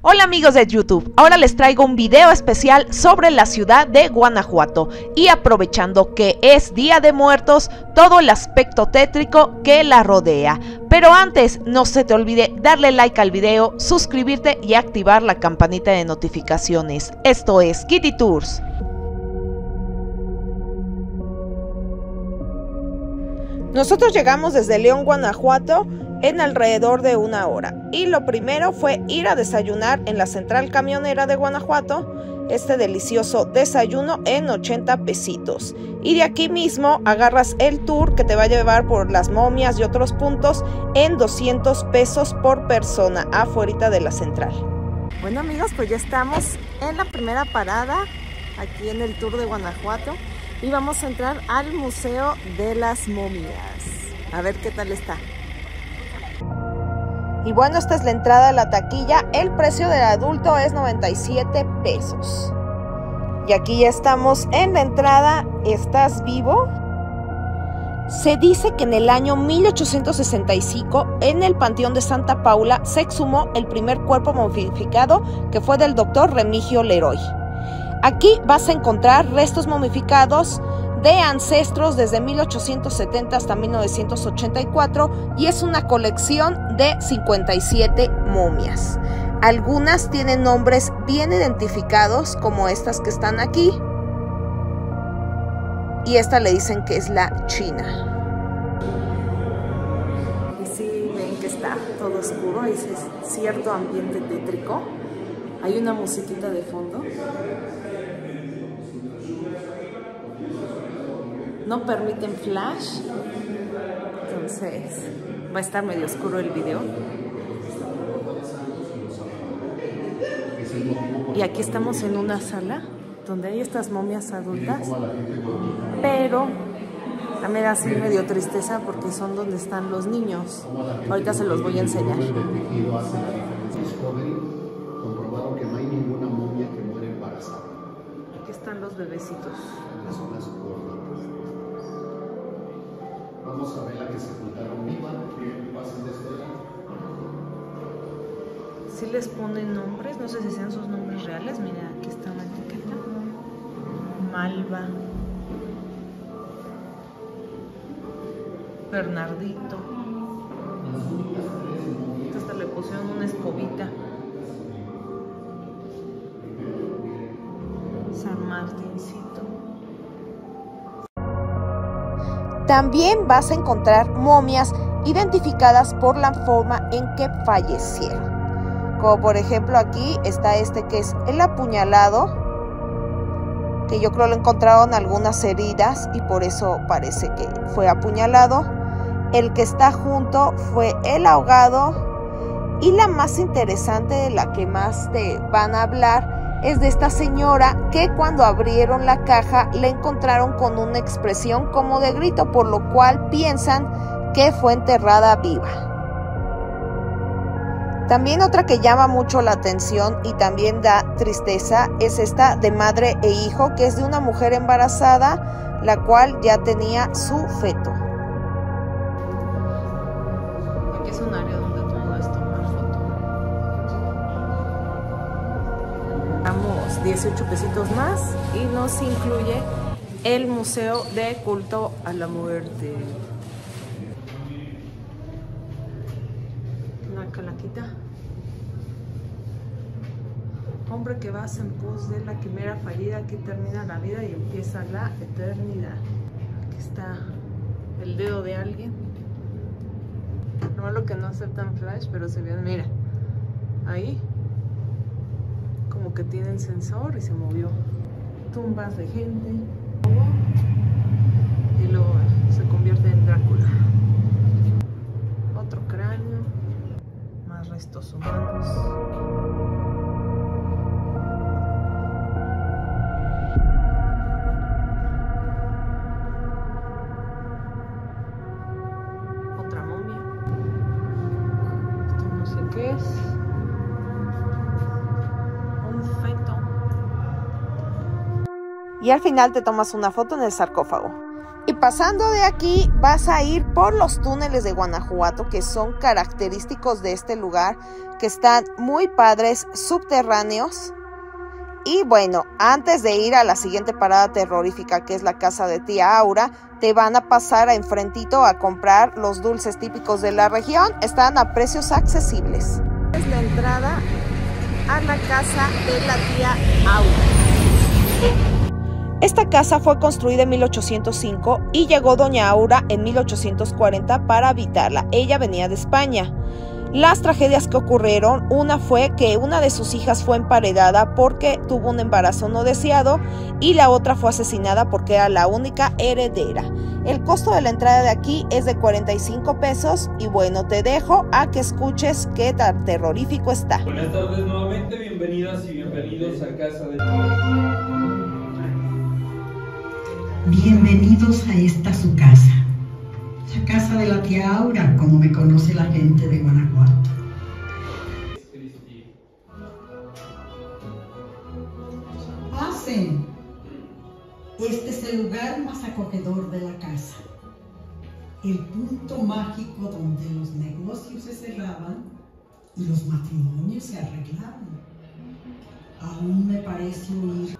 Hola amigos de YouTube, ahora les traigo un video especial sobre la ciudad de Guanajuato y aprovechando que es Día de Muertos, todo el aspecto tétrico que la rodea. Pero antes, no se te olvide darle like al video, suscribirte y activar la campanita de notificaciones. Esto es Kitty Tours. Nosotros llegamos desde León, Guanajuato, en alrededor de una hora, y lo primero fue ir a desayunar en la central camionera de Guanajuato, este delicioso desayuno en 80 pesitos, y de aquí mismo agarras el tour que te va a llevar por las momias y otros puntos en 200 pesos por persona afuera de la central. Bueno amigos, pues ya estamos en la primera parada aquí en el tour de Guanajuato y vamos a entrar al Museo de las Momias, a ver qué tal está. Y bueno, esta es la entrada a la taquilla, el precio del adulto es 97 pesos. Y aquí ya estamos en la entrada, ¿estás vivo? Se dice que en el año 1865, en el Panteón de Santa Paula, se exhumó el primer cuerpo momificado, que fue del doctor Remigio Leroy. Aquí vas a encontrar restos momificados de ancestros desde 1870 hasta 1984 y es una colección de 57 momias. Algunas tienen nombres bien identificados como estas que están aquí y esta le dicen que es la China. Y si ven que está todo oscuro, es cierto ambiente tétrico. Hay una musiquita de fondo. No permiten flash, entonces va a estar medio oscuro el video. Y aquí estamos en una sala donde hay estas momias adultas, pero también así medio tristeza porque son donde están los niños. Ahorita se los voy a enseñar. Comprobaron que no hay ninguna momia que muere embarazada. Aquí están los bebecitos. Las zonas gordas. Vamos a ver la que se juntaron viva, que pasen de escuela. Si sí les ponen nombres, no sé si sean sus nombres reales. Mira, aquí está una etiqueta. Malva. Bernardito. Hasta le pusieron una escobita. San Martincito. También vas a encontrar momias identificadas por la forma en que fallecieron. Como por ejemplo aquí está este que es el apuñalado, que yo creo lo encontraron algunas heridas y por eso parece que fue apuñalado. El que está junto fue el ahogado. Y la más interesante, de la que más te van a hablar, es de esta señora que cuando abrieron la caja la encontraron con una expresión como de grito, por lo cual piensan que fue enterrada viva. También otra que llama mucho la atención y también da tristeza es esta de madre e hijo, que es de una mujer embarazada, la cual ya tenía su feto. Aquí es un área donde tú puedes tomar foto. 18 pesitos más y nos incluye el Museo de Culto a la Muerte. Una calaquita. Hombre que vas en pos de la quimera fallida, aquí termina la vida y empieza la eternidad. Aquí está el dedo de alguien. No es lo que no aceptan flash, pero se vean, mira, ahí como que tienen sensor y se movió. Tumbas de gente y luego se convierte en Drácula. Otro cráneo, más restos humanos. Otra momia. Esto no sé qué es. Y al final te tomas una foto en el sarcófago. Y pasando de aquí vas a ir por los túneles de Guanajuato, que son característicos de este lugar, que están muy padres, subterráneos. Y bueno, antes de ir a la siguiente parada terrorífica, que es la casa de tía Aura, te van a pasar a enfrentito a comprar los dulces típicos de la región. Están a precios accesibles. Es la entrada a la casa de la tía Aura. Esta casa fue construida en 1805 y llegó doña Aura en 1840 para habitarla. Ella venía de España. Las tragedias que ocurrieron, una fue que una de sus hijas fue emparedada porque tuvo un embarazo no deseado, y la otra fue asesinada porque era la única heredera. El costo de la entrada de aquí es de 45 pesos y bueno, te dejo a que escuches qué tan terrorífico está. Buenas tardes nuevamente, bienvenidas y bienvenidos a Casa de... Bienvenidos a esta su casa. La casa de la tía Aura, como me conoce la gente de Guanajuato. Pasen. Este es el lugar más acogedor de la casa. El punto mágico donde los negocios se cerraban y los matrimonios se arreglaban. Aún me parece oír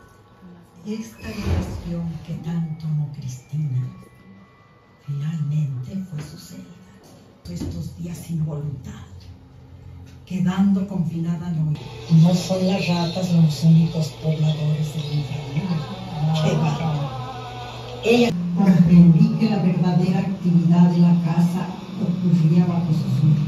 esta relación que tanto amó Cristina. Finalmente fue sucedida estos días sin voluntad, quedando confinada noche. No son las ratas los únicos pobladores del infierno. ¡Qué bárbaro! Ella comprendí que la verdadera actividad de la casa ocurría bajo sus ojos.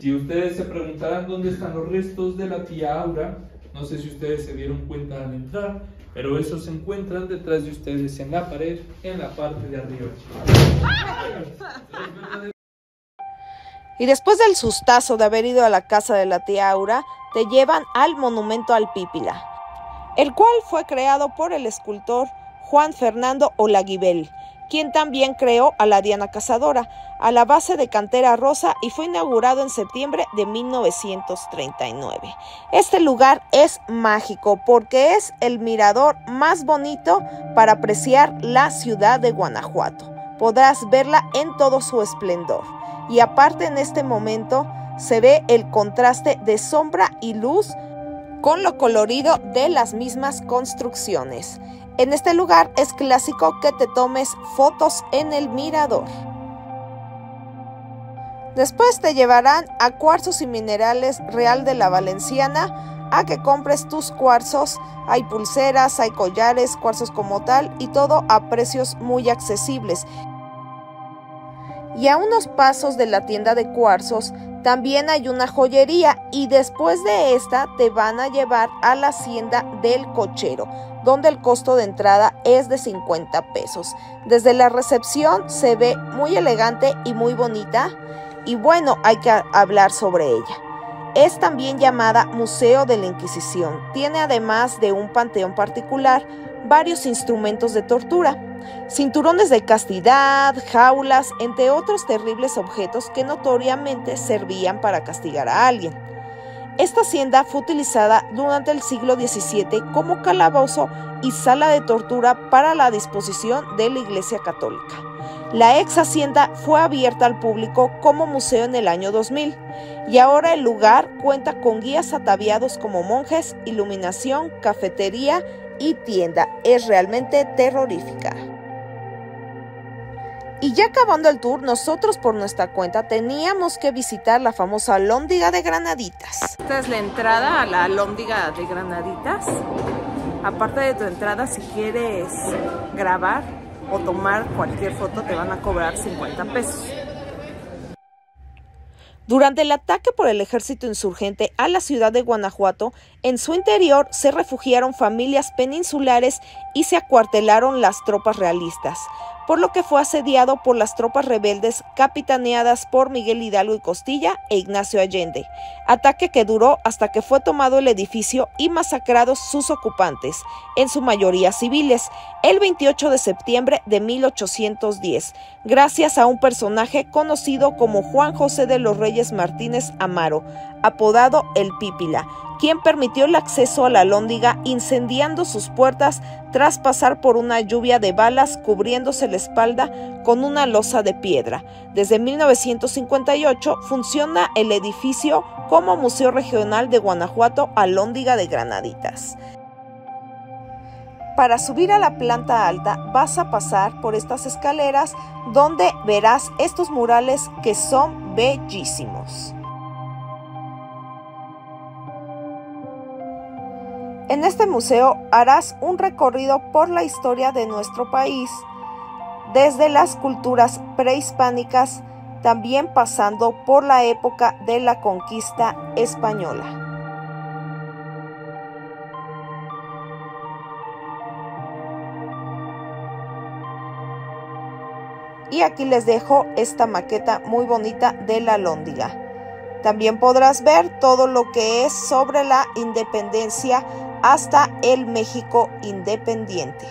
Si ustedes se preguntaran dónde están los restos de la tía Aura, no sé si ustedes se dieron cuenta al entrar, pero esos se encuentran detrás de ustedes en la pared, en la parte de arriba. Y después del sustazo de haber ido a la casa de la tía Aura, te llevan al monumento al Pípila, el cual fue creado por el escultor Juan Fernando Olaguibel, quien también creó a la Diana Cazadora, a la base de cantera rosa, y fue inaugurado en septiembre de 1939. Este lugar es mágico porque es el mirador más bonito para apreciar la ciudad de Guanajuato. Podrás verla en todo su esplendor. Y aparte, en este momento se ve el contraste de sombra y luz con lo colorido de las mismas construcciones. En este lugar es clásico que te tomes fotos en el mirador. Después te llevarán a Cuarzos y Minerales Real de la Valenciana a que compres tus cuarzos. Hay pulseras, hay collares, cuarzos como tal, y todo a precios muy accesibles. Y a unos pasos de la tienda de cuarzos también hay una joyería, y después de esta te van a llevar a la hacienda del cochero, donde el costo de entrada es de 50 pesos. Desde la recepción se ve muy elegante y muy bonita, y bueno, hay que hablar sobre ella. Es también llamada Museo de la Inquisición. Tiene, además de un panteón particular, varios instrumentos de tortura, cinturones de castidad, jaulas, entre otros terribles objetos que notoriamente servían para castigar a alguien. Esta hacienda fue utilizada durante el siglo XVII como calabozo y sala de tortura para la disposición de la Iglesia Católica. La ex hacienda fue abierta al público como museo en el año 2000, y ahora el lugar cuenta con guías ataviados como monjes, iluminación, cafetería y tienda. Es realmente terrorífica. Y ya acabando el tour, nosotros por nuestra cuenta teníamos que visitar la famosa Alhóndiga de Granaditas. Esta es la entrada a la Alhóndiga de Granaditas. Aparte de tu entrada, si quieres grabar o tomar cualquier foto, te van a cobrar 50 pesos. Durante el ataque por el ejército insurgente a la ciudad de Guanajuato, en su interior se refugiaron familias peninsulares y se acuartelaron las tropas realistas, por lo que fue asediado por las tropas rebeldes capitaneadas por Miguel Hidalgo y Costilla e Ignacio Allende, ataque que duró hasta que fue tomado el edificio y masacrados sus ocupantes, en su mayoría civiles, el 28 de septiembre de 1810, gracias a un personaje conocido como Juan José de los Reyes Martínez Amaro, apodado El Pípila, quien permitió el acceso a la alhóndiga incendiando sus puertas tras pasar por una lluvia de balas, cubriéndose la espalda con una losa de piedra. Desde 1958 funciona el edificio como Museo Regional de Guanajuato Alhóndiga de Granaditas. Para subir a la planta alta vas a pasar por estas escaleras donde verás estos murales que son bellísimos. En este museo harás un recorrido por la historia de nuestro país, desde las culturas prehispánicas, también pasando por la época de la conquista española. Y aquí les dejo esta maqueta muy bonita de la alhóndiga. También podrás ver todo lo que es sobre la independencia hasta el México independiente.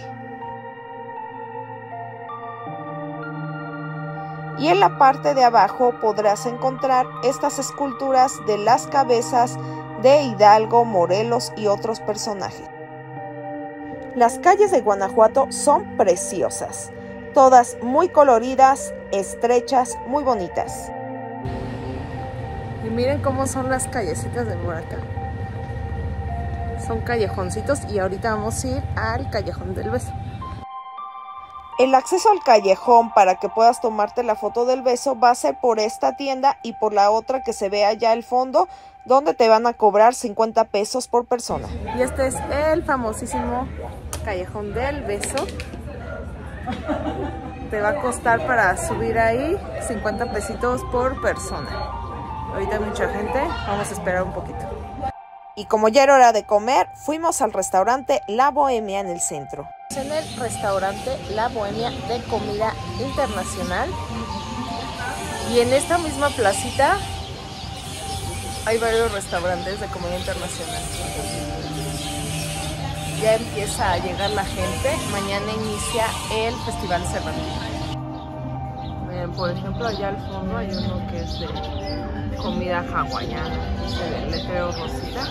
Y en la parte de abajo podrás encontrar estas esculturas de las cabezas de Hidalgo, Morelos y otros personajes. Las calles de Guanajuato son preciosas, todas muy coloridas, estrechas, muy bonitas. Y miren cómo son las callecitas de por acá. Son callejoncitos y ahorita vamos a ir al Callejón del Beso. El acceso al callejón para que puedas tomarte la foto del beso va a ser por esta tienda y por la otra que se ve allá al fondo, donde te van a cobrar 50 pesos por persona. Y este es el famosísimo Callejón del Beso. Te va a costar para subir ahí 50 pesitos por persona. Ahorita hay mucha gente, vamos a esperar un poquito. Y como ya era hora de comer, fuimos al restaurante La Bohemia en el centro. En el restaurante La Bohemia de comida internacional. Y en esta misma placita hay varios restaurantes de comida internacional. Ya empieza a llegar la gente. Mañana inicia el Festival Cervantino. Miren, por ejemplo, allá al fondo hay uno que es de comida hawaiana, el letrero rosita.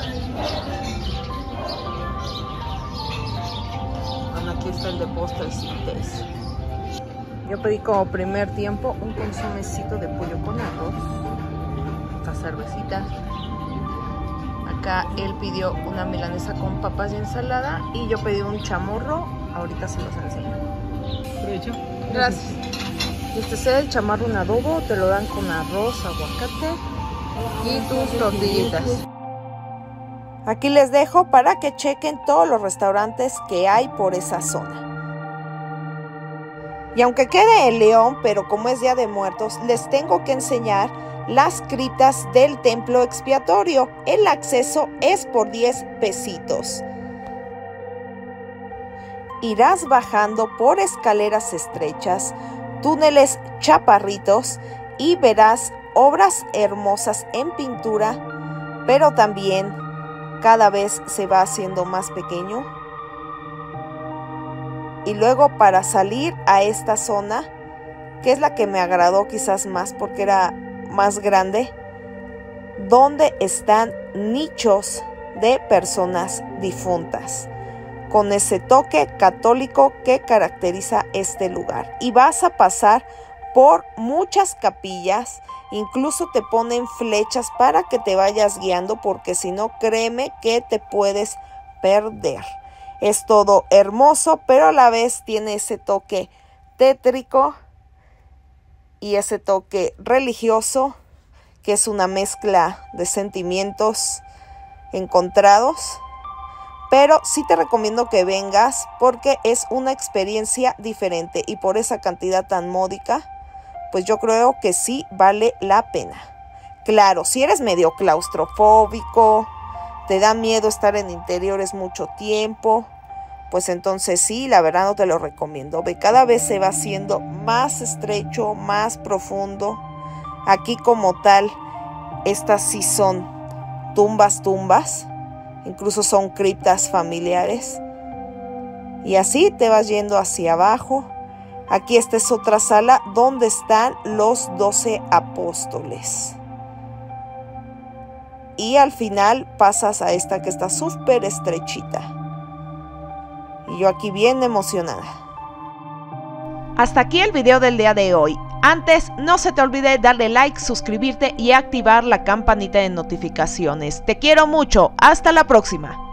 Bueno, aquí está el de postres y tés. Yo pedí como primer tiempo un consomecito de pollo con arroz, esta cervecita. Acá él pidió una milanesa con papas y ensalada y yo pedí un chamorro, ahorita se los enseño. Provecho. Gracias. Este es el chamarro en adobo, te lo dan con arroz, aguacate y tus tortillitas. Aquí les dejo para que chequen todos los restaurantes que hay por esa zona. Y aunque quede en León, pero como es Día de Muertos, les tengo que enseñar las criptas del Templo expiatorio. El acceso es por 10 pesitos. Irás bajando por escaleras estrechas, túneles chaparritos y verás obras hermosas en pintura, pero también cada vez se va haciendo más pequeño. Y luego para salir a esta zona, que es la que me agradó quizás más porque era más grande, donde están nichos de personas difuntas, con ese toque católico que caracteriza este lugar. Y vas a pasar por muchas capillas, incluso te ponen flechas para que te vayas guiando, porque si no, créeme que te puedes perder. Es todo hermoso, pero a la vez tiene ese toque tétrico y ese toque religioso, que es una mezcla de sentimientos encontrados. Pero sí te recomiendo que vengas porque es una experiencia diferente y por esa cantidad tan módica, pues yo creo que sí vale la pena. Claro, si eres medio claustrofóbico, te da miedo estar en interiores mucho tiempo, pues entonces sí, la verdad no te lo recomiendo. Ve, cada vez se va haciendo más estrecho, más profundo. Aquí como tal, estas sí son tumbas. Incluso son criptas familiares. Y así te vas yendo hacia abajo. Aquí esta es otra sala donde están los 12 apóstoles. y al final pasas a esta que está súper estrechita. Y yo aquí bien emocionada. Hasta aquí el video del día de hoy. Antes, no se te olvide darle like, suscribirte y activar la campanita de notificaciones. Te quiero mucho. Hasta la próxima.